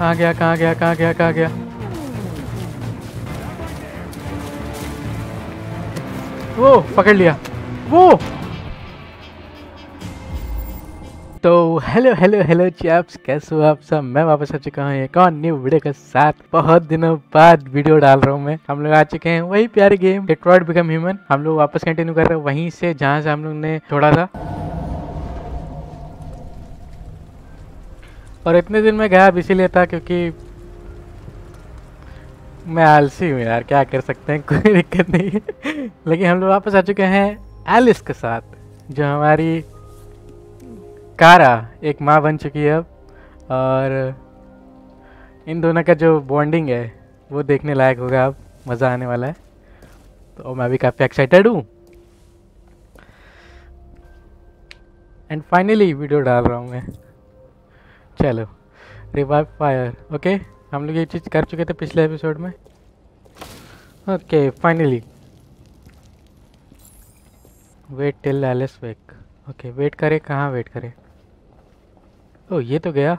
कहाँ गया वो पकड़ लिया वो। तो हेलो चैप्स, कैसे हो आप सब। मैं वापस आ चुका हूँ एक और न्यू वीडियो के साथ। बहुत दिनों बाद वीडियो डाल रहा हूँ मैं। हम लोग आ चुके हैं वही प्यारे गेम डिट्रॉइट बिकम ह्यूमन। हम लोग वापस कंटिन्यू कर रहे हैं वहीं से जहाँ से हम लोग ने छोड़ा था। और इतने दिन मैं गायब इसीलिए था क्योंकि मैं आलसी हूँ यार, क्या कर सकते हैं, कोई दिक्कत नहीं है। लेकिन हम लोग वापस आ चुके हैं एलिस के साथ, जो हमारी कारा एक माँ बन चुकी है अब। और इन दोनों का जो बॉन्डिंग है वो देखने लायक होगा, अब मज़ा आने वाला है। तो मैं भी काफ़ी एक्साइटेड हूँ एंड फाइनली वीडियो डाल रहा हूँ मैं। चलो रिवाइव फायर, ओके हम लोग ये चीज़ कर चुके थे पिछले एपिसोड में। Okay finally wait till Alice wake. Okay wait करे, कहाँ वेट करे। ओ ये तो गया।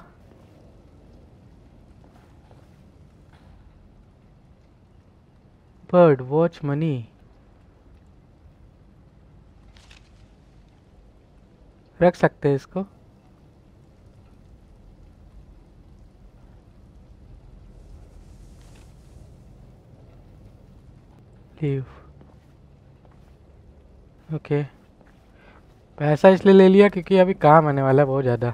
बर्ड वॉच मनी, रख सकते हैं इसको। ओके पैसा इसलिए ले लिया क्योंकि अभी काम आने वाला है बहुत ज़्यादा।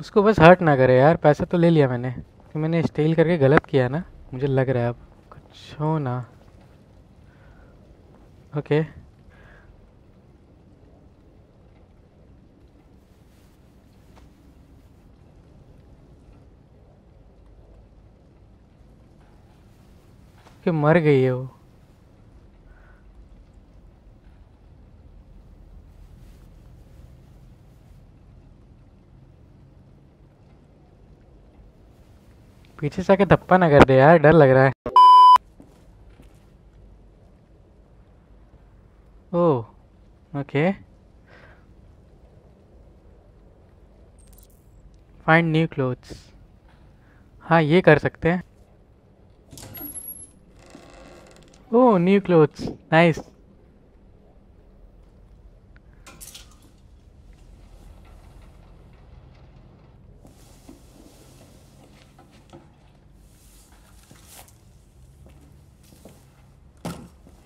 उसको बस हर्ट ना करे यार। पैसा तो ले लिया मैंने, तो मैंने स्टील करके गलत किया ना, मुझे लग रहा है अब कुछ हो ना। ओके कि मर गई है वो। पीछे से आके धप्पा ना कर दे यार, डर लग रहा है। Oh okay find new clothes, हाँ ये कर सकते हैं। Oh new clothes, nice.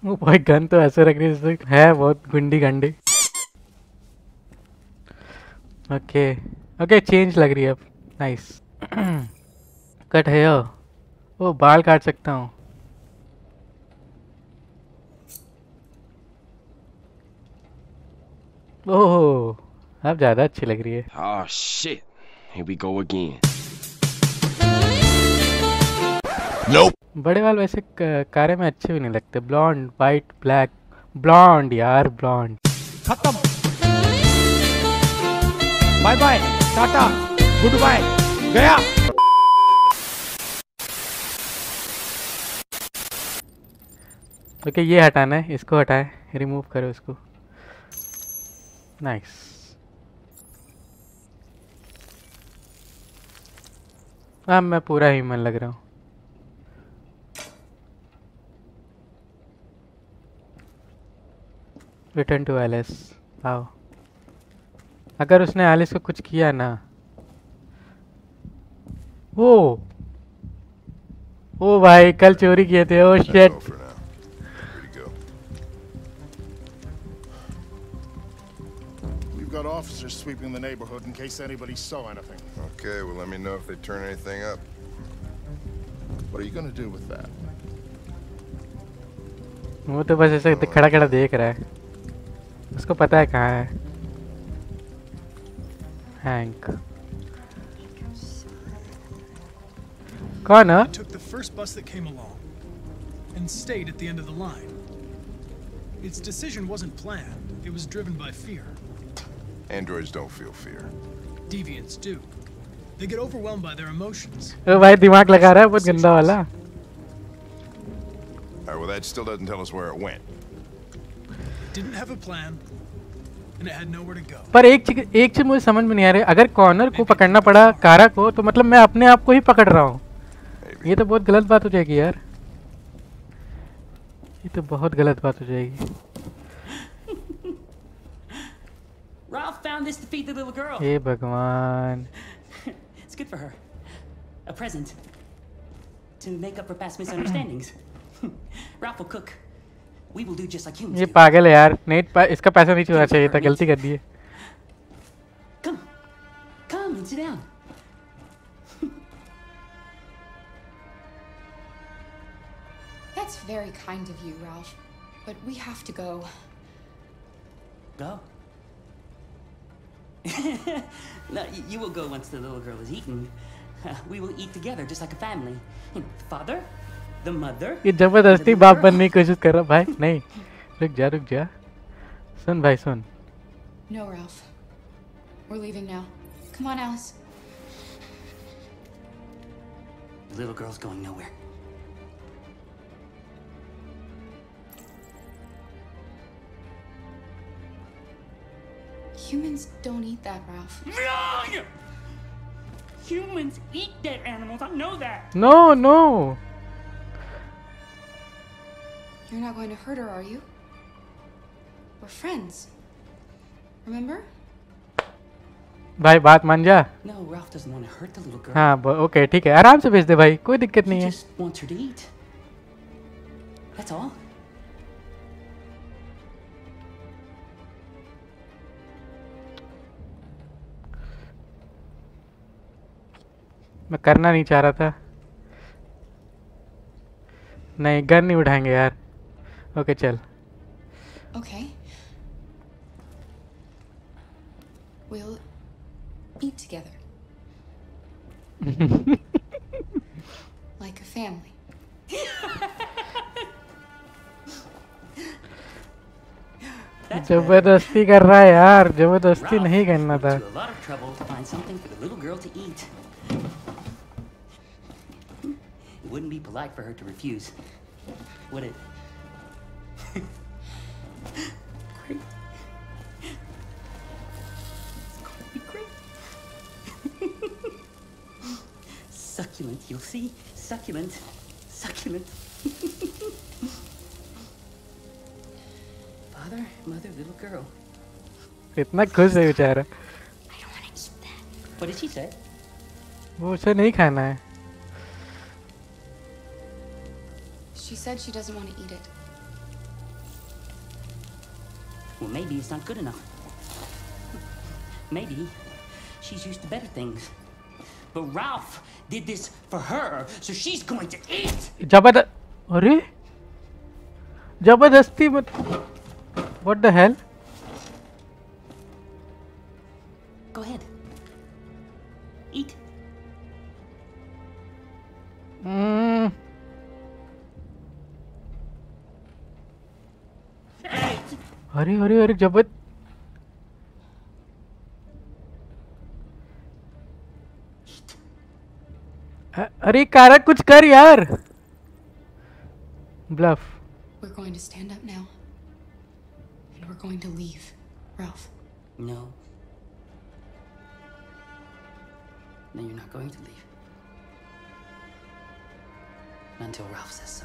वो भाई गन तो ऐसे रख रही है, बहुत गुंडी गंडी। ओके ओके चेंज लग रही है अब, नाइस। कट है वो, बाल काट सकता हूँ। ओह अब ज्यादा अच्छी लग रही है। Oh shit, here we go again. Nope. बड़े बाल वैसे कारे में अच्छे भी नहीं लगते। ब्लॉन्ड, वाइट, ब्लैक, ब्लॉन्ड यार, ब्लॉन्ड। खत्म, bye bye, Tata, good bye, गया। ओके ये हटाना है, इसको हटाएं, रिमूव करो इसको। नाइस। अब मैं पूरा ह्यूमन लग रहा हूँ। रिटर्न टू एलिस, आओ। अगर उसने एलिस को कुछ किया ना, ओ भाई कल चोरी किए थे। Oh shit, officers sweeping the neighborhood in case anybody saw anything. Okay, well let me know if they turn anything up. What are you going to do with that? वो तो बस ऐसे खड़ा खड़ा देख रहा है, उसको पता है कहाँ है Hank. Connor took the first bus that came along and stayed at the end of the line. Its decision wasn't planned, it was driven by fear. Androids don't feel fear. Deviants do. They get overwhelmed by their emotions. Oh, bhai, दिमाग लगा रहा है बहुत गंदा वाला। All right, well that still doesn't tell us where it went. It didn't have a plan. पर एक चीज मुझे समझ में नहीं आ रही, अगर कॉर्नर को पकड़ना पड़ा कारा को तो मतलब मैं अपने आप को ही पकड़ रहा हूँ। ये तो बहुत गलत बात हो जाएगी यार, ये तो बहुत गलत बात हो जाएगी। हे भगवान। ये पागल है यार, नेट इसका पैसा नहीं चुराना चाहिए था, गलती कर दी है। That's very kind of you, Ralph, but we have to go. Go? No, you will go once the little girl is eaten. We will eat together just like a family. You know, the father, the mother. ये जबरदस्ती बाप बनने की कोशिश कर रहा भाई, नहीं रुक जा सुन भाई सुन। No, Ralph, we're leaving now. Come on, Alice. The little girl's going nowhere. Humans don't eat that, Ralph. Wrong! Humans eat dead animals. I know that. No, no. You're not going to hurt her, are you? We're friends. Remember? भाई बात मान जा। No, Ralph doesn't want to hurt the little girl. हाँ, okay, ठीक है, आराम से भेज दे भाई, कोई दिक्कत नहीं है। He just wants her to eat. That's all. मैं करना नहीं चाह रहा था। नहीं गन नहीं उठाएंगे यार। ओके चल। Okay. We'll eat together. Like a family. जबरदस्ती कर रहा है यार, जबरदस्ती नहीं करना था। Wouldn't be polite for her to refuse, would it? Great. It's going to be great. Succulent, you'll see. Succulent. Succulent. Father, mother, little girl. इतना खुश है बेचारा। I don't want to eat that. What did she say? वो उसे नहीं खाना है। She said she doesn't want to eat it. Well, maybe it's not good enough. Maybe she's used to better things. But Ralph did this for her, so she's going to eat. अरे जबरदस्ती मत। What the hell? Go ahead. Eat. अरे अरे अरे जबत अरे कारा कुछ कर यार। Bluff. We're going to stand up now, and we're going to leave, Ralph. No. No, you're not going to leave until Ralph says so.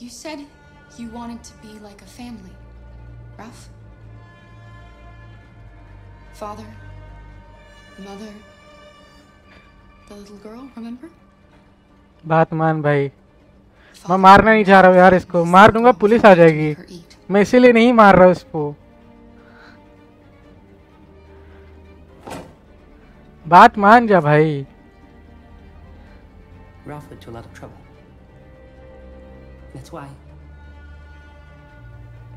You said you wanted to be like a family, Ralph. Father, mother, the little girl, remember? बात मान भाई, मैं मारना नहीं चाह रहा हूँ यार इसको, मार दूंगा पुलिस आ जाएगी, मैं इसीलिए नहीं मार रहा हूँ इसको। बात मान जा भाई। Ralph led to a lot of trouble. That's why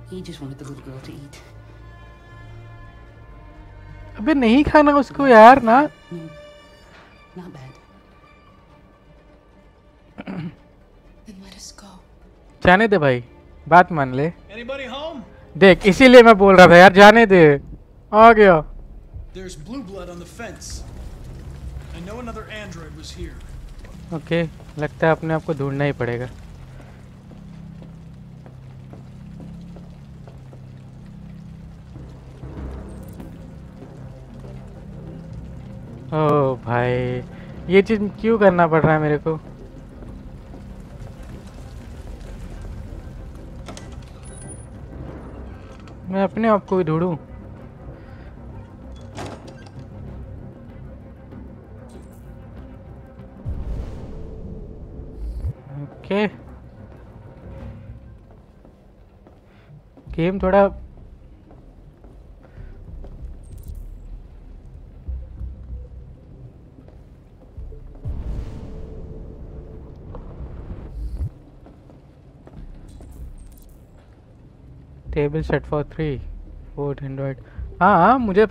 he just wanted the little girl to eat. अबे नहीं खाना उसको यार ना। Not bad. Then let us go. जाने दे भाई, बात मान ले। Anybody home? देख इसीलिए मैं बोल रहा था यार, जाने दे। आ गया। There's blue blood on the fence. I know another android was here. Okay. लगता है अपने आप को ढूंढना ही पड़ेगा। ओ भाई ये चीज़ क्यों करना पड़ रहा है मेरे को। मैं अपने आप को भी ढूंढूं। ओके गेम थोड़ा टेबल सेट फॉर 3 400। हाँ मुझे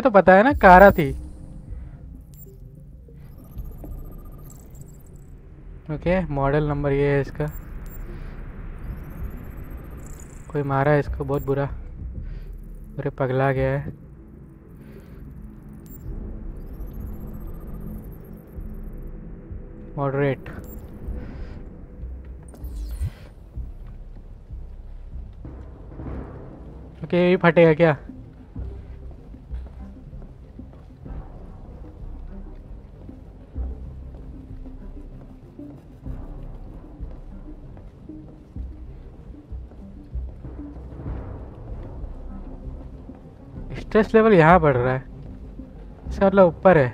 तो पता है ना कारा थी। ओके मॉडल नंबर ये है इसका। कोई मारा है इसको बहुत बुरा, पूरे पगला गया है। मॉडरेट के भी फटेगा क्या? स्ट्रेस लेवल यहाँ बढ़ रहा है, इसका मतलब ऊपर है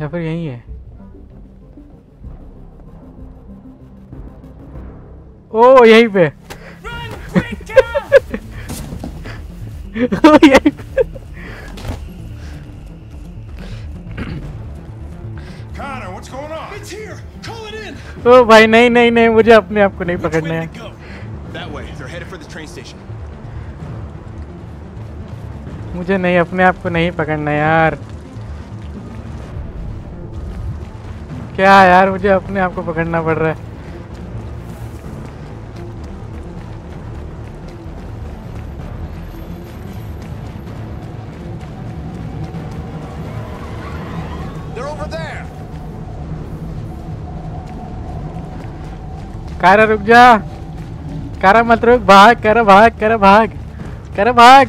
या फिर यहीं है। ओ यहीं पे Connor, what's going on? It's here. Call it in. Oh, भाई नहीं नहीं नहीं मुझे अपने आप को नहीं पकड़ना है। That way. They're headed for the train station. मुझे नहीं अपने आप को नहीं पकड़ना यार। क्या यार मुझे अपने आप को पकड़ना पड़ रहा है। कारा रुक जा, कारा मत रुक, भाग कारा, भाग कारा, भाग कारा, भाग।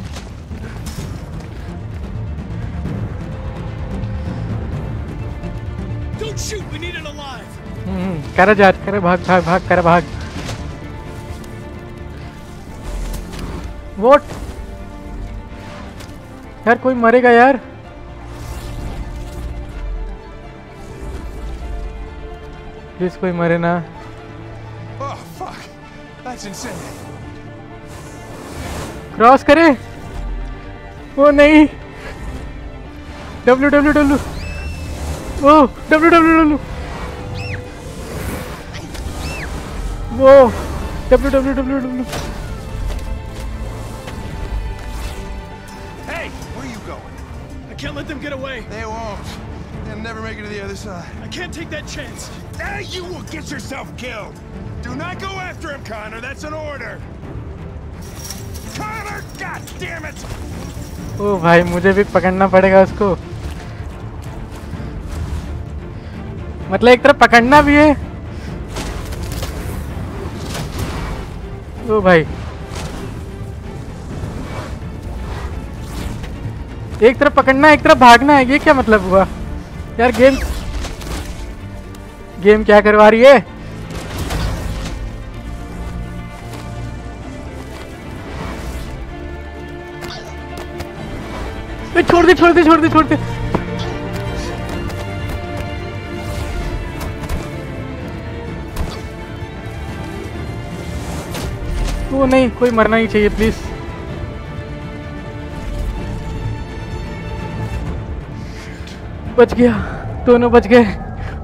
Don't shoot, we need it alive. कारा जा, कारा भाग, भाग भाग कारा भाग। What? यार कोई मरेगा यार। प्लीज कोई मरे ना। क्रॉस करे वो नहीं। डब्ल्यू डब्ल्यू डब्ल्यू वो डब्ल्यू डब्ल्यू डब्ल्यू वो W W W W. Hey, where are you going? I can't let them get away. They won't. They'll never make it to the other side. I can't take that chance. Now you will get yourself killed. Do not go after him, Connor. That's an order. Connor, God damn it! Oh, भाई मुझे भी पकड़ना पड़ेगा उसको। मतलब एक तरफ पकड़ना भी है। ओ भाई एक तरफ पकड़ना एक तरफ भागना है, ये क्या मतलब हुआ यार। गेम क्या करवा रही है। छोड़ दे छोड़ दे छोड़ दे छोड़ दे। वो नहीं कोई मरना ही चाहिए प्लीज। बच गया, दोनों बच गए।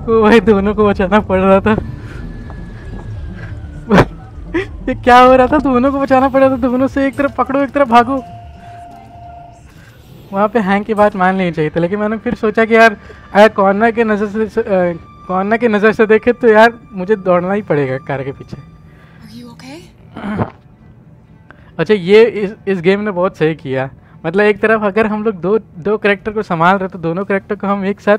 वो भाई दोनों को बचाना पड़ रहा था। ये क्या हो रहा था, दोनों को बचाना पड़ रहा था। दोनों से एक तरफ पकड़ो एक तरफ भागो। वहाँ पे हैंग की बात मान लेनी चाहिए थी, लेकिन मैंने फिर सोचा कि यार अगर कॉर्नर के नज़र से देखे तो यार मुझे दौड़ना ही पड़ेगा कार के पीछे। Are you okay? अच्छा ये इस गेम ने बहुत सही किया। मतलब एक तरफ अगर हम लोग दो करैक्टर को संभाल रहे तो दोनों करैक्टर को हम एक साथ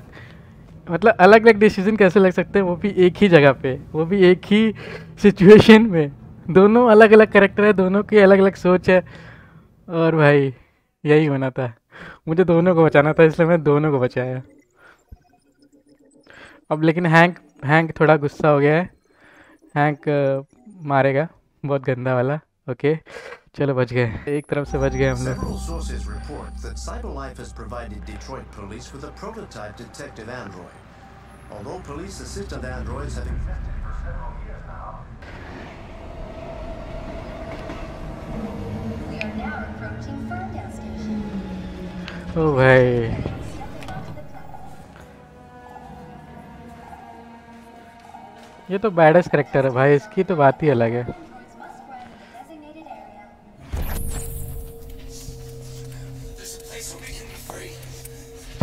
मतलब अलग अलग डिसीजन कैसे लग सकते हैं, वो भी एक ही जगह पे, वो भी एक ही सिचुएशन में। दोनों अलग अलग कैरेक्टर है, दोनों की अलग अलग सोच है, और भाई यही होना था, मुझे दोनों को बचाना था, इसलिए मैं दोनों को बचाया। अब लेकिन हैंक थोड़ा गुस्सा हो गया है, हैंक मारेगा बहुत गंदा वाला। ओके चलो बच गए, एक तरफ से बच गए हम लोग। Several sources report that CyberLife has provided Detroit police with a prototype detective android. Although police assistant androids have existed for several years now. We are now approaching Ferndale station. Oh भाई ये तो badass character है भाई, इसकी तो बात ही अलग है।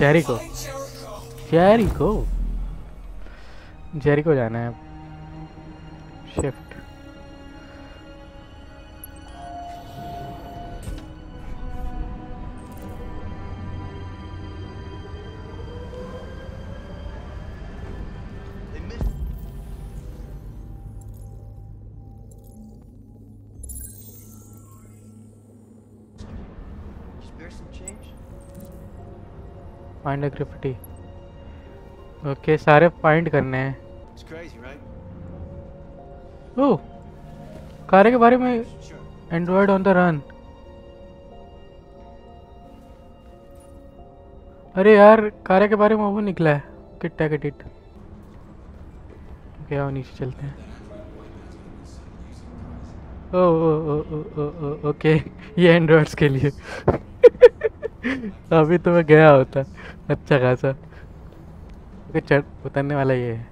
जेरिको जेरिको जेरिको जाना है, शिफ्ट। फाइंड ग्रेविटी, ओके सारे फाइंड करने हैं। ओह कारे के बारे में, एंड्रॉयड ऑन द रन। अरे यार कारे के बारे में वो निकला है, किट टेक इट। ओके आओ नीचे चलते हैं। ओ ओके ये एंड्रॉयड्स के लिए। अभी तो मैं गया होता अच्छा खासा। ओके चढ़ उतरने वाला ये है,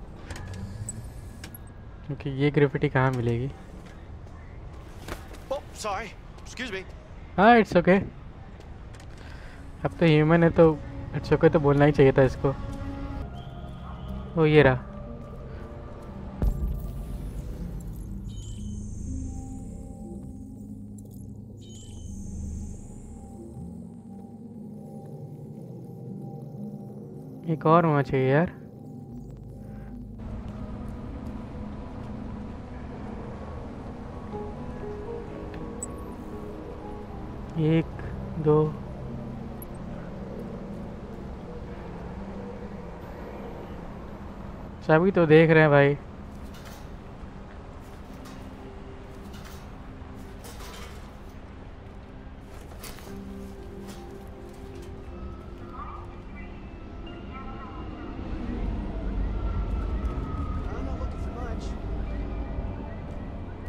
क्योंकि ये ग्रेविटी कहाँ मिलेगी। हाँ इट्स ओके, अब तो ह्यूमन है तो इट्स ओके तो बोलना ही चाहिए था इसको। ओ ये रहा, एक और होना चाहिए यार। एक दो सभी तो देख रहे हैं भाई।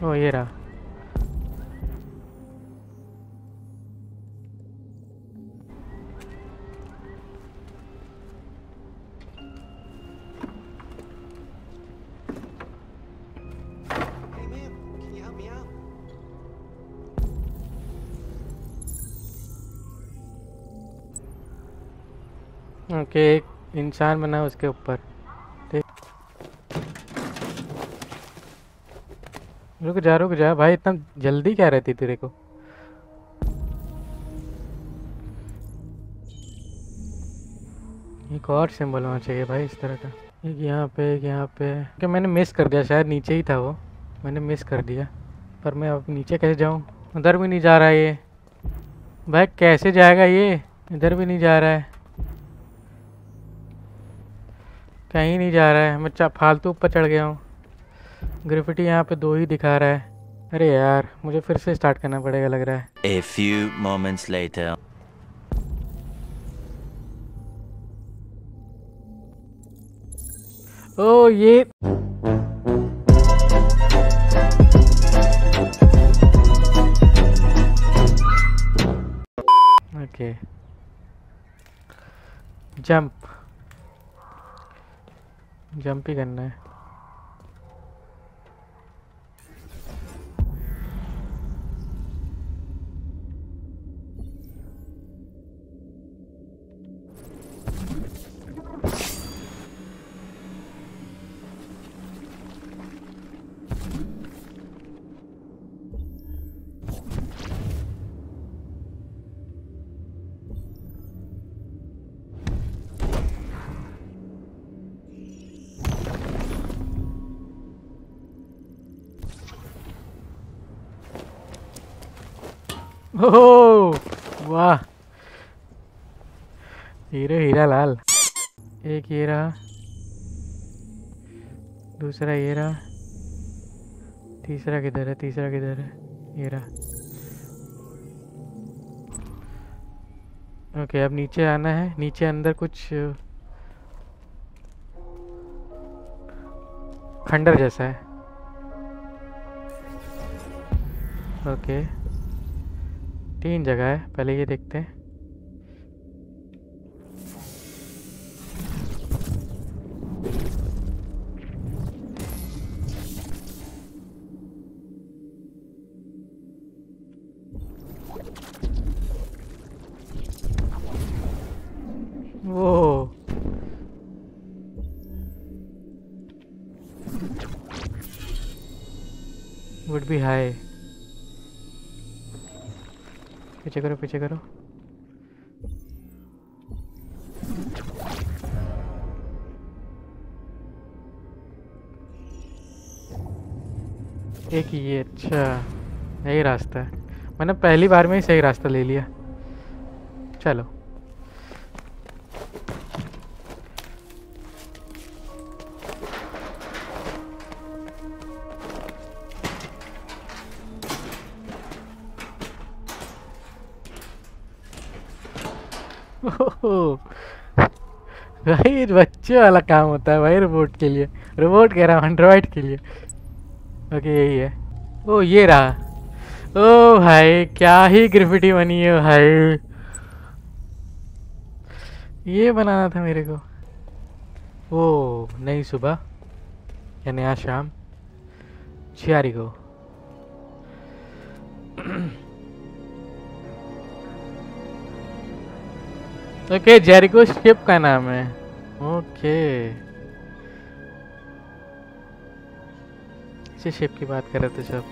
ओ ये रहा, ओके एक इंसान बना उसके ऊपर। रुक जा भाई, इतना जल्दी क्या रहती तेरे को। एक और सिंबल होना चाहिए भाई इस तरह का, एक यहाँ पे एक यहाँ पे। कि मैंने मिस कर दिया, शायद नीचे ही था वो, मैंने मिस कर दिया। पर मैं अब नीचे कैसे जाऊँ, उधर भी नहीं जा रहा है ये भाई, कैसे जाएगा ये, इधर भी नहीं जा रहा है, कहीं नहीं जा रहा है। मैं फालतू ऊपर चढ़ गया हूँ, ग्रेविटी यहाँ पे दो ही दिखा रहा है। अरे यार मुझे फिर से स्टार्ट करना पड़ेगा लग रहा है। A few moments later. ओ ये ओके जंप जंप ही करना है। ओह वाह, हीरा लाल। एक ये रहा, दूसरा ये रहा, तीसरा किधर है? तीसरा किधर है? ये रहा। ओके, अब नीचे आना है। नीचे अंदर कुछ खंडर जैसा है। ओके, 3 जगह है। पहले ये देखते हैं। वो वुड बी हाई। पीछे करो, पीछे करो। एक ये, अच्छा यही रास्ता है। मैंने पहली बार में ही सही रास्ता ले लिया। चलो, भाई बच्चे वाला काम होता है भाई रोबोट के लिए। रोबोट कह रहा हूँ, एंड्रॉइड के लिए। ओके, यही है। ओ ये रहा। ओ भाई क्या ही ग्रेफिटी बनी है भाई। ये बनाना था मेरे को। ओ नई सुबह या नया शाम, जेरिको। ओके, जेरिको शिप का नाम है। ओके, इसी शिप की बात कर रहे थे सब।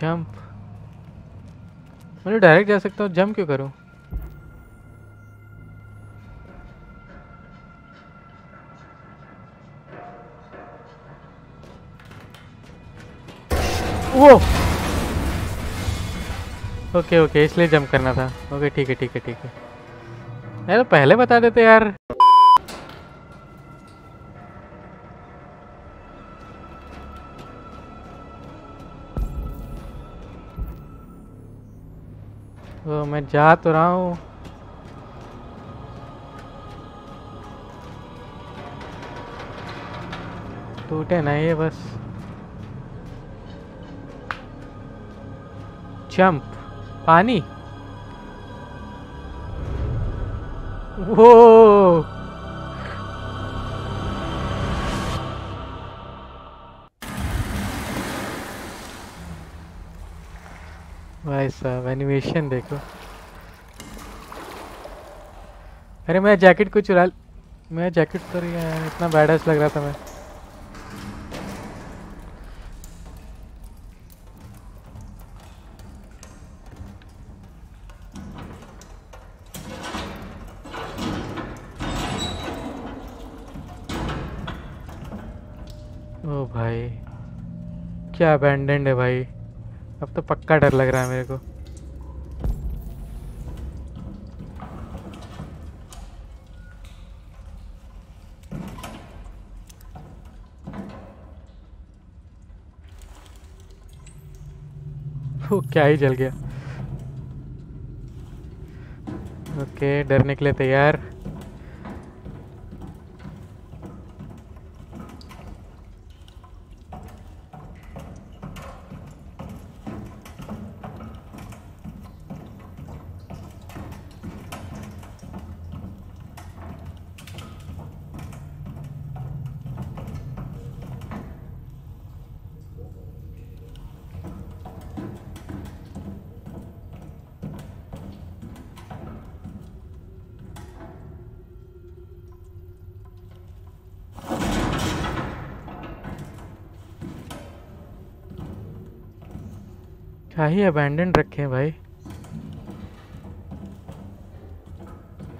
जंप, मैं डायरेक्ट जा सकता हूँ, जंप क्यों करूँ? वो ओके ओके, इसलिए जंप करना था। ओके, ठीक है ठीक है ठीक है। यार पहले बता देते यार। ओ मैं जा तो रहा हूँ। टूटे ना ये, बस जंप। पानी, वो भाई साहब एनिमेशन देखो। अरे मैं जैकेट को चुरा, मैं जैकेट तो इतना बैडअस लग रहा था मैं। ओ भाई क्या अबैंडन्ड है भाई। अब तो पक्का डर लग रहा है मेरे को। वो क्या ही जल गया। ओके, डरने के लिए तैयार। क्या ही अबैंडन्ड रखे हैं भाई,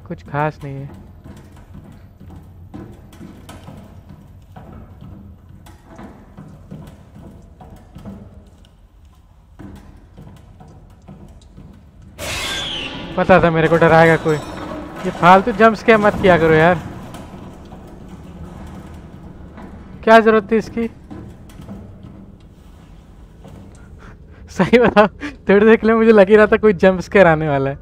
कुछ खास नहीं है। पता था मेरे को डराएगा कोई। ये फालतू जंप स्कैर मत किया करो यार, क्या जरूरत थी इसकी। सही बताओ थोड़ी देर के लिए मुझे लग ही रहा था कोई जंप स्कैर आने वाला है।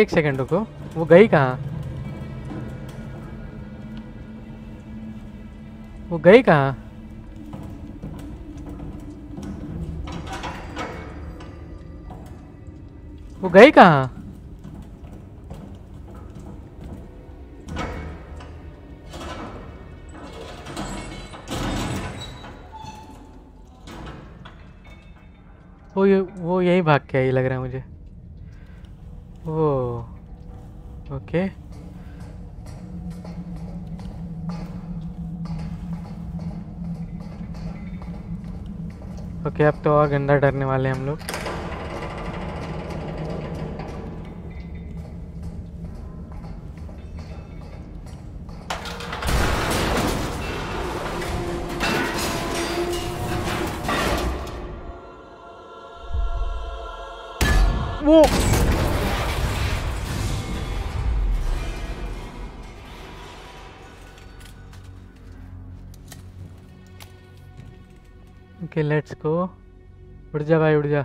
एक सेकंड रुको, वो गई कहाँ, वो गई कहाँ? वो गई कहाँ? वो यही भाग के आई लग रहा है मुझे। वो ओके ओके, अब तो और गंदा डरने वाले हैं हम लोग। वो ओके लेट्स गो। उड़ जा भाई उड़ जा।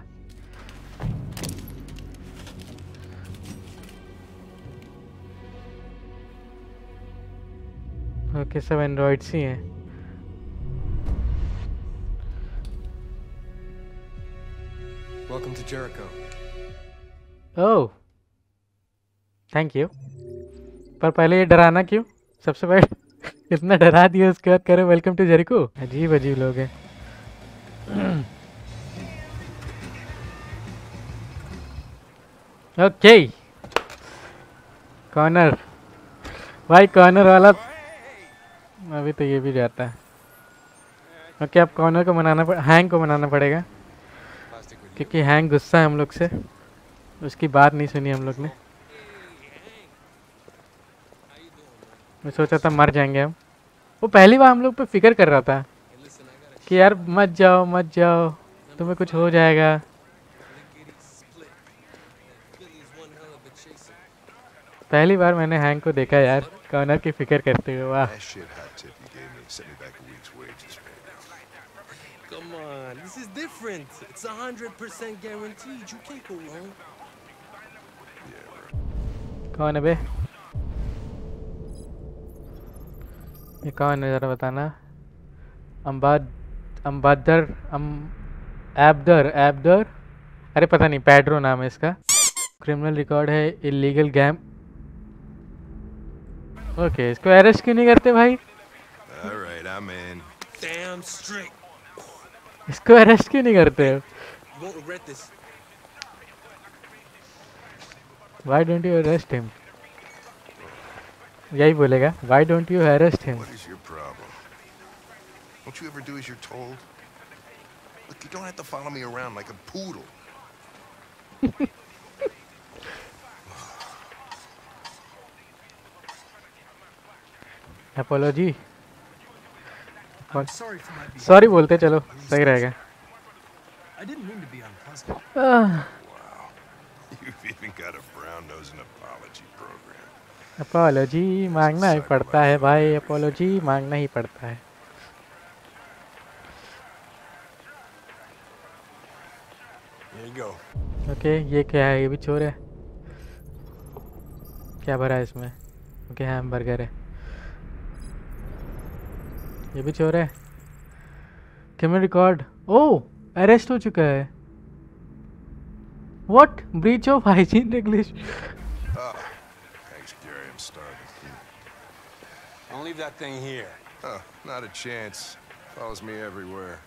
ओके सब एंड्रॉइड्स ही हैं। Welcome to Jericho. Oh thank you. पर पहले ये डराना क्यों सबसे पहले। इतना डरा दिया उसके बाद कह रहे वेलकम टू जेरिको। अजीब अजीब लोग हैं। ओके कॉर्नर भाई, कॉर्नर वाला अभी तो ये भी जाता है। ओके अब कॉर्नर को मनाना हैंग को मनाना पड़ेगा, क्योंकि हैंग गुस्सा है हम लोग से, उसकी बात नहीं सुनी हम लोग ने। मैं सोचा था मर जाएंगे हम। वो पहली बार हम लोग पे फिक्र कर रहा था कि यार मत जाओ मत जाओ, तुम्हें कुछ हो जाएगा। पहली बार मैंने हैंग को देखा यार कॉर्नर की फिक्र करते हुए। वाह कौन है बे, ये कौन है जरा बताना। एबदर अरे पता नहीं, पैड्रो नाम है इसका। क्रिमिनल रिकॉर्ड है, इलीगल गेम। ओके इसको अरेस्ट क्यों नहीं करते भाई। Alright, I'm in. Damn strict. इसको अरेस्ट क्यों नहीं करते। Why don't you arrest him? यही बोलेगा Why don't you arrest him? What is your problem? Don't you ever do as you're told? Look, you don't have to follow me around like a poodle. Apology. Sorry बोलते चलो सही रहेगा। I didn't mean to be unpleasant. Wow. You've even got a brown nose and apology program. Apology मांगना ही पड़ता है भाई, apology मांगना ही पड़ता है। ओके ये क्या है, ये भी चोर है। क्या भरा है इसमें। ओके हैम बर्गर है, ये भी चोर है। क्रिमिनल रिकॉर्ड, ओह अरेस्ट हो चुका है। What breach of hygiene regulation. Don't leave that thing here. Not a chance. Follows me everywhere.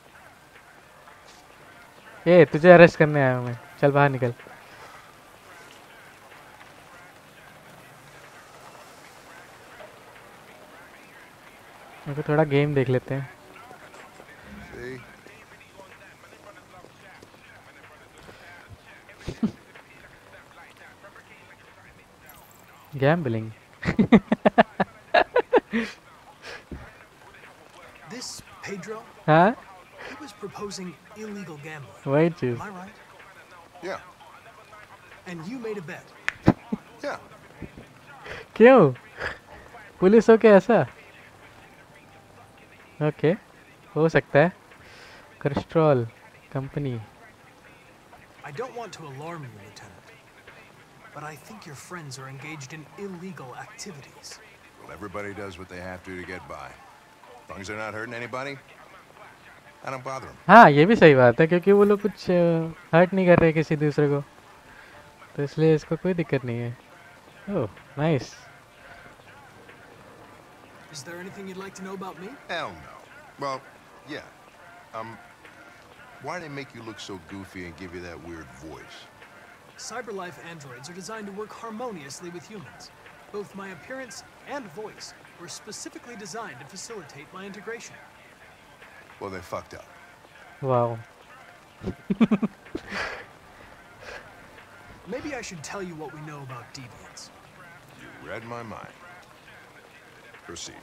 ए तुझे अरेस्ट करने आया हूँ मैं, चल बाहर निकल। मेरे को थोड़ा गेम देख लेते हैं। Gambling This Pedro? Huh? He was proposing illegal gambling. Am I right? Yeah. And you made a bet. Yeah. Kyun? Police ho kya aisa? Okay. Ho sakta hai. Castrol Company. I don't want to alarm you, Lieutenant, but I think your friends are engaged in illegal activities. Well, everybody does what they have to get by. As long as they're not hurting anybody, I don't bother them. हाँ ये भी सही बात है क्योंकि वो लोग कुछ hurt नहीं कर रहे किसी दूसरे को, तो इसलिए इसको कोई दिक्कत नहीं है. Oh, nice. Is there anything you'd like to know about me? Hell no. Well, yeah. Why do they make you look so goofy and give you that weird voice? CyberLife androids are designed to work harmoniously with humans. Both my appearance and voice were specifically designed to facilitate my integration. Well, they fucked up. Wow. Maybe I should tell you what we know about deviants. You read my mind. Proceed.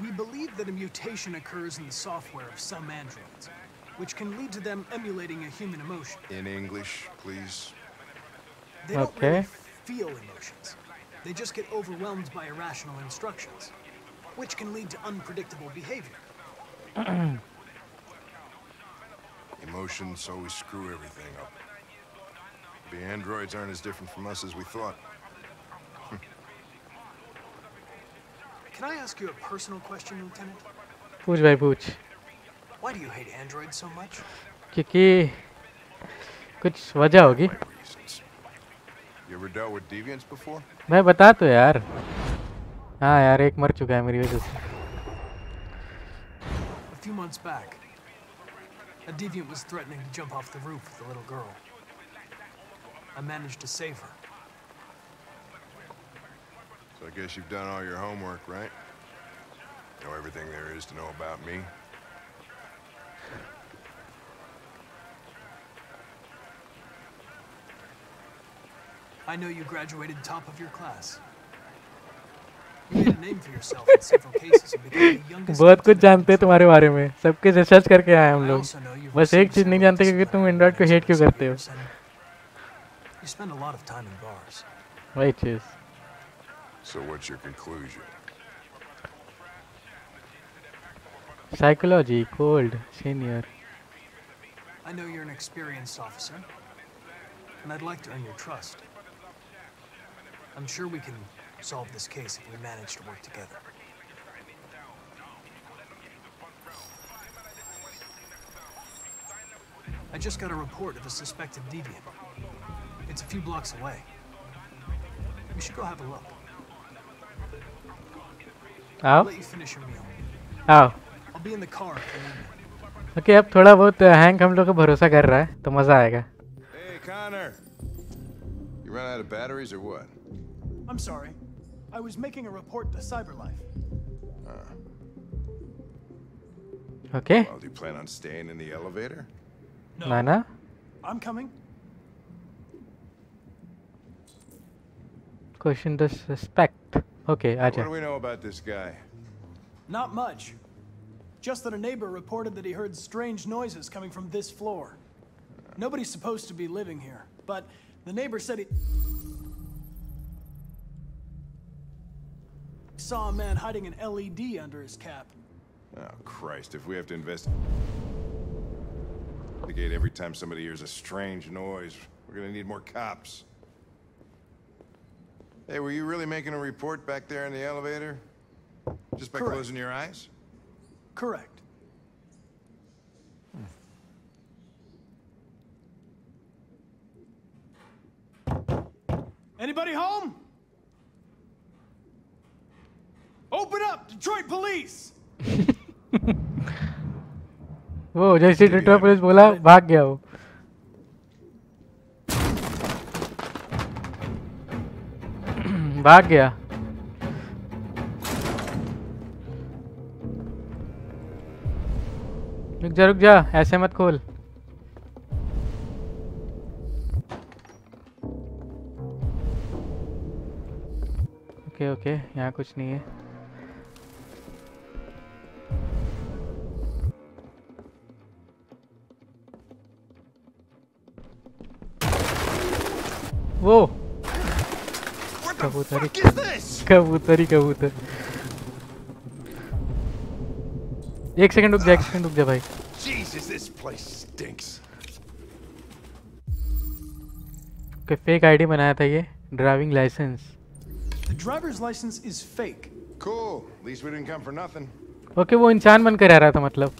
We believe that a mutation occurs in the software of some androids, which can lead to them emulating a human emotion. In English, please. They don't really feel emotions. They just get overwhelmed by irrational instructions, which can lead to unpredictable behavior. Emotions always screw everything up. The androids aren't as different from us as we thought. Can I ask you a personal question, Lieutenant? Pooch bhai pooch. Why do you hate androids so much? Because कुछ वजह होगी. You ever dealt with deviants before? मैं बता तो यार. हाँ यार एक मर चुका है मेरी वजह से. A few months back, a deviant was threatening to jump off the roof with a little girl. I managed to save her. So I guess you've done all your homework, right? Know everything there is to know about me. I know you graduated top of your class. You made a name for yourself in several cases and became the youngest. बहुत कुछ जानते हैं तुम्हारे बारे में. सब कुछ research करके आए हम लोग. बस एक चीज नहीं जानते कि तुम एंड्रॉइड को हेट क्यों करते हो. You spend a lot of time in bars. Wait, cheers. So what's your conclusion? Psychology, cold, senior. I know you're an experienced officer, and I'd like to earn your trust. I'm sure we can solve this case if we manage to work together. I just got a report of a suspected deviant. It's a few blocks away. We should go have a look. I'll let you finish your meal. I'll be in the car. Okay, अब थोड़ा बहुत hang हम लोग को भरोसा कर रहा है, तो मजा आएगा. Hey, Connor. You ran out of batteries or what? I'm sorry. I was making a report to CyberLife. Okay. Well, do you plan on staying in the elevator? No. Nana? I'm coming. Question the suspect. Okay, Ajay. What do we know about this guy? Not much. Just that a neighbor reported that he heard strange noises coming from this floor. Nobody's supposed to be living here, but the neighbor said he saw a man hiding an LED under his cap. Oh, Christ, if we have to investigate every time somebody hears a strange noise, we're gonna need more cops. Hey, were you really making a report back there in the elevator? Just by closing your eyes? Correct. Anybody home? Open up, Detroit police! Whoa, just see Detroit police bola, bhag gaya wo. भाग गया. रुक जा ऐसे मत खोल. Okay okay, यहाँ कुछ नहीं है। वो कबूतरी कबूतरी कबूतर। एक सेकंड रुक जा, एक सेकंड रुक जा भाई। Okay, फेक आईडी बनाया था ये। Driving licence, The driver's license is fake. Cool. At least we didn't come for nothing. Okay, वो इंसान बनकर आ रहा था मतलब।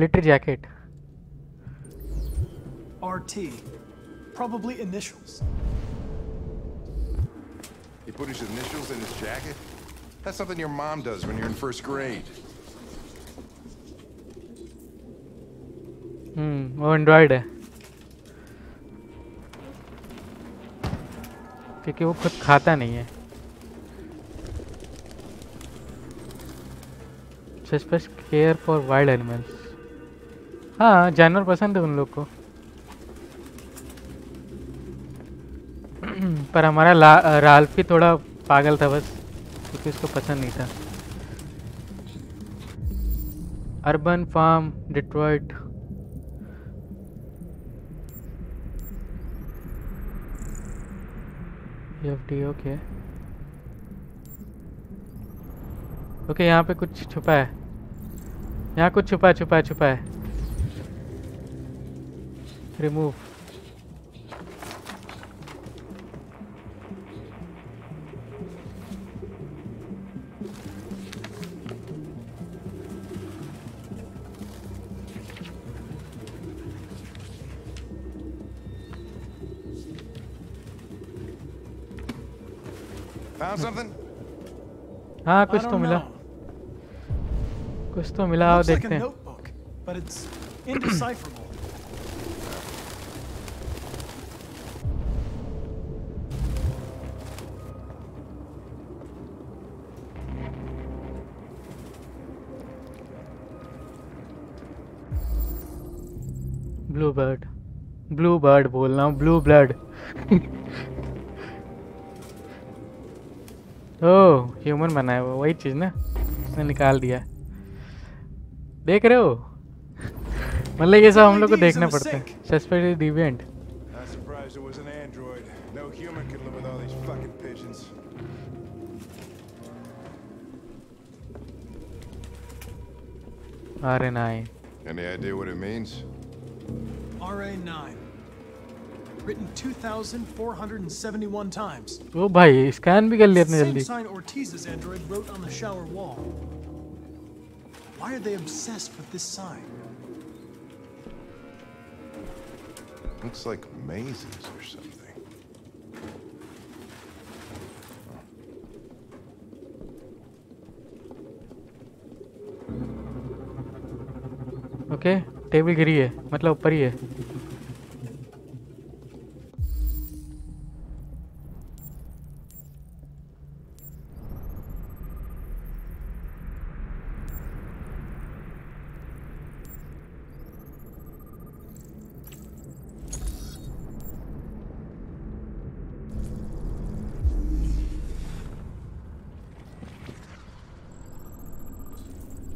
Military jacket. RT. Probably initials. He put his initials in his jacket? That's something your mom does when you're in first grade. वो android है क्योंकि वो खुद खाता नहीं है। Suspect care for wild animals. हाँ, जानवर पसंद है उन लोग को। पर हमारा राल्फी थोड़ा पागल था बस, क्योंकि उसको पसंद नहीं था। Urban farm Detroit. Okay okay, यहाँ पे कुछ छुपा है, यहाँ कुछ छुपा छुपा छुपा है। रिमूव। हाँ, कुछ तो मिला, कुछ तो मिला। आओ देखते हैं। ब्लू बर्ड, ब्लू बर्ड बोल रहा हूँ, ब्लू ब्लड। ओह, ह्यूमन बनाया वो, वही चीज़ ना, उसने निकाल दिया। देख रहे हो मतलब ये सब हम लोग को देखना पड़ता है। Suspected deviant. R.A. 9. Any idea what it means? R.A. 9. Written 2471 times. Oh bhai, scan bhi kar le apne jaldi. Sign Ortiz's android wrote on the shower wall. Why are they obsessed with this sign? Looks like mazes or something. Okay, table giri hai, matlab upar hi hai.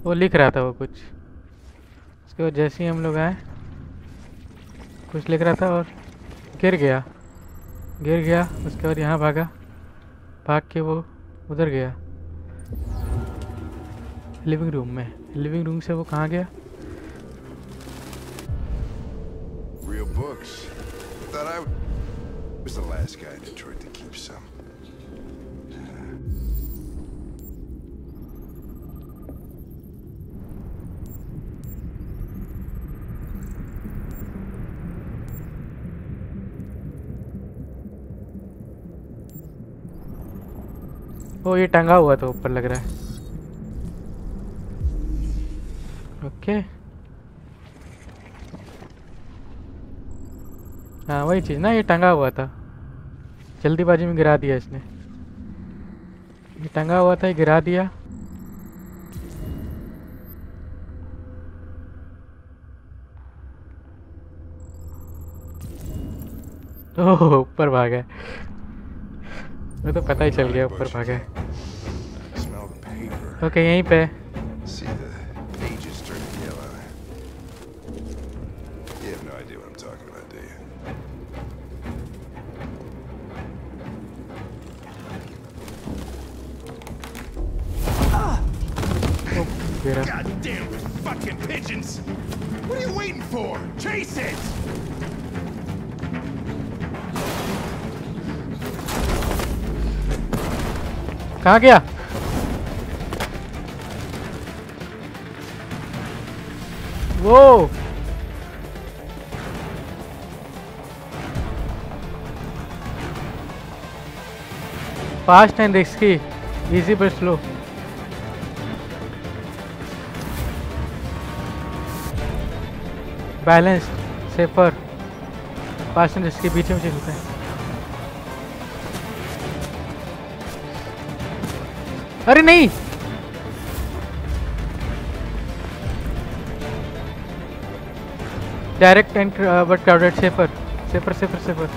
वो लिख रहा था वो कुछ, उसके बाद जैसे ही हम लोग आए कुछ लिख रहा था और गिर गया, गिर गया। उसके बाद यहाँ भागा, भाग के वो उधर गया लिविंग रूम में। लिविंग रूम से वो कहाँ गया? Real books. Thought I was the last guy in Detroit to keep some. वो ये टंगा हुआ था ऊपर लग रहा है। ओके, हाँ वही चीज़ ना, ये टंगा हुआ था, जल्दीबाजी में गिरा दिया इसने। ये टंगा हुआ था, ये गिरा दिया। ओह ऊपर भागा है, वो तो पता ही चल गया ऊपर भागा है। ओके यहीं पे goddamn fucking pigeons! What are you waiting for? Chase it! कहाँ गया? वो fast and risky, easy but slow. Balance safer fast and risky, बीच में चलते हैं। अरे नहीं direct and but crowded, safer safer safer safer.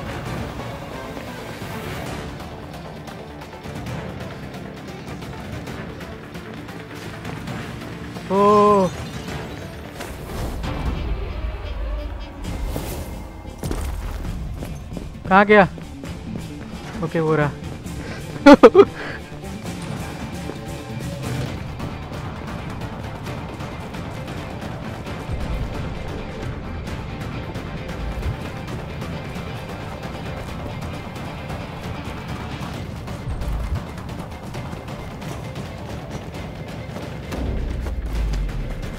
ओ कहाँ गया? ओके वो रहा।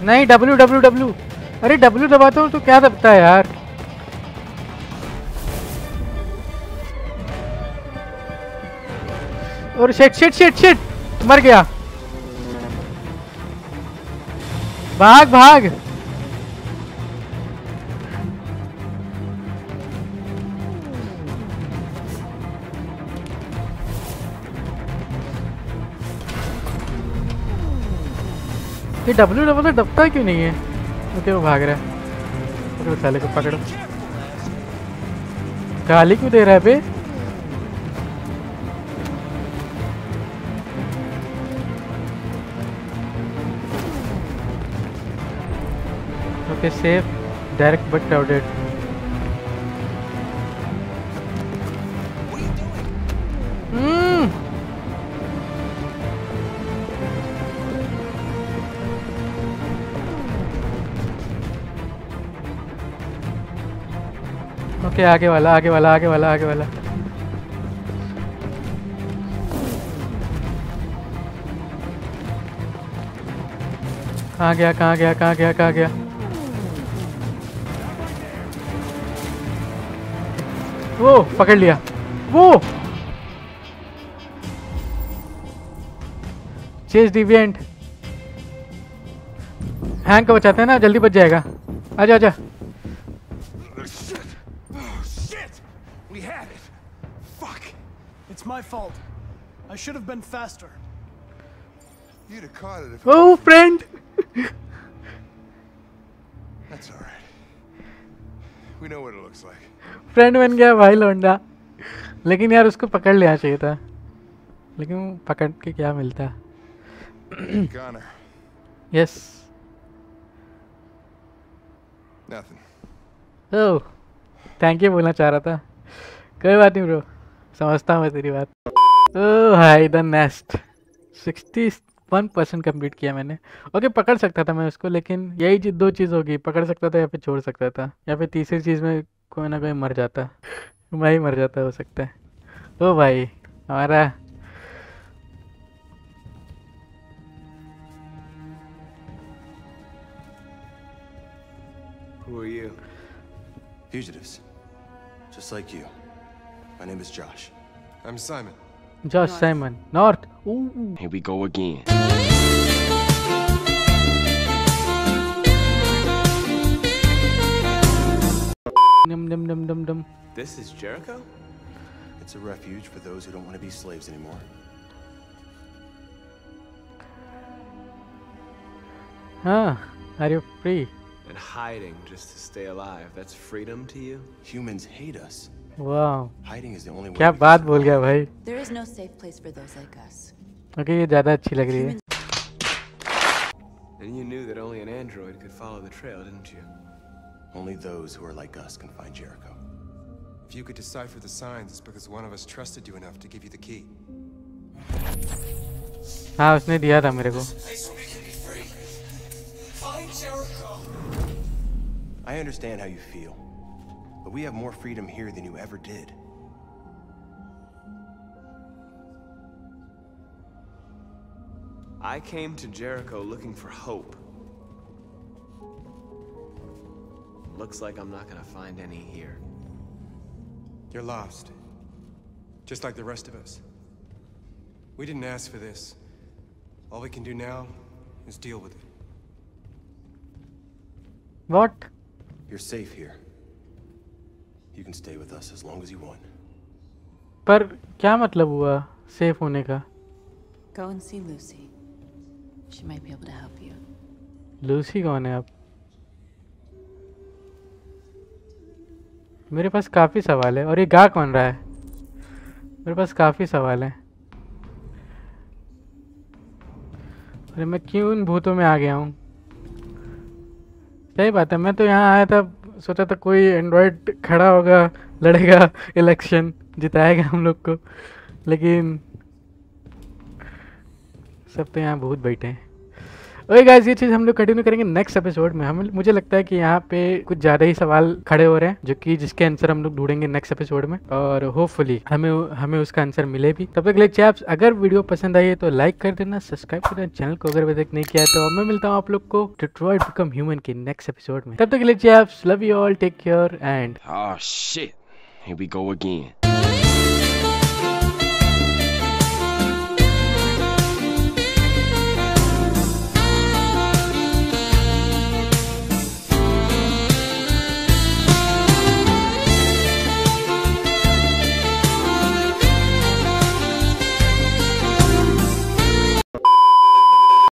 नहीं डब्ल्यू डब्ल्यू डब्ल्यू, अरे डब्ल्यू दबाता हूँ तो क्या दबता है यार। और शिट शिट शिट शिट मर गया। भाग भाग ये डब्ल्यू डब्ल्यू दबता क्यों नहीं है? ओके वो भाग रहा है, तो साले को पकड़ो। गाली क्यों दे रहा है बे? Okay safe direct but crowded. Okay आगे वाला आगे वाला आगे वाला आगे वाला। कहाँ गया कहाँ गया कहाँ गया कहाँ गया? वो पकड़ लिया वो। चेज डिविएंट, हैंग को बचाते हैं ना, जल्दी बच जाएगा। आजा आजा। I should have been faster. You'd have caught it if oh, friend. That's all right. We know what it looks like. Friend बन गया भाई लौंडा। लेकिन यार उसको पकड़ लिया चाहिए था। लेकिन पकड़ के क्या मिलता? Connor. Yes. Nothing. Oh, thank you बोलना चाह रहा था। कोई बात नहीं bro, समझता हूँ मैं तेरी बात। Oh hi the nest 61% complete किया मैंने। ओके पकड़ सकता था मैं उसको, लेकिन यही दो चीज़ होगी, पकड़ सकता था या फिर छोड़ सकता था, या फिर तीसरी चीज़ में कोई ना कोई मर जाता, मैं ही मर जाता हो सकता है। ओ भाई हमारा Who are you? Fugitives, just like you. My name is Josh. I'm Simon. Josh North. Simon North. Ooh. Here we go again. Dum dum dum dum dum. This is Jericho. It's a refuge for those who don't want to be slaves anymore. Ah, are you free? And hiding just to stay alive, that's freedom to you? Humans hate us. Wow. Hiding is the only way. क्या बात बोल गया भाई. There is no safe place for those like us. Okay, ये ज़्यादा अच्छी लग रही है. And you knew that only an android could follow the trail, didn't you? Only those who are like us can find Jericho. If you could decipher the signs, it's because one of us trusted you enough to give you the key. हाँ उसने दिया था मेरे को. I understand how you feel, but we have more freedom here than you ever did. I came to Jericho looking for hope. Looks like I'm not gonna find any here. You're lost, just like the rest of us. We didn't ask for this. All we can do now is deal with it. What? You're safe here. You can stay with us as long as you want. पर क्या मतलब हुआ safe होने का? Go and see Lucy. She might be able to help you. Lucy कौन है आप? मेरे पास काफी सवाल है और ये गा कौन रहा है? मेरे पास काफी सवाल है. अरे मैं क्यों उन भूतों में आ गया हूँ? सही बात है, मैं तो यहाँ आया था, सोचा था कोई एंड्रॉयड खड़ा होगा, लड़ेगा इलेक्शन, जिताएगा हम लोग को, लेकिन सब तो यहाँ भूत बैठे हैं. ओके गाइस, ये चीज़ हम लोग कंटिन्यू करेंगे नेक्स्ट एपिसोड में. हमें मुझे लगता है कि यहाँ पे कुछ ज़्यादा ही सवाल खड़े हो रहे हैं जो कि जिसके आंसर हम लोग ढूंढेंगे नेक्स्ट एपिसोड में, और होपफुली हमें उसका आंसर मिले भी. तब तक लाइक चैप्स, अगर वीडियो पसंद आई है तो लाइक कर देना, सब्सक्राइब कर देना चैनल को अगर अभी तक नहीं किया है तो. मैं मिलता हूँ आप लोग को डिट्रॉइट बिकम ह्यूमन के नेक्स्ट एपिसोड में. तब तक like chaps, love you all, take care and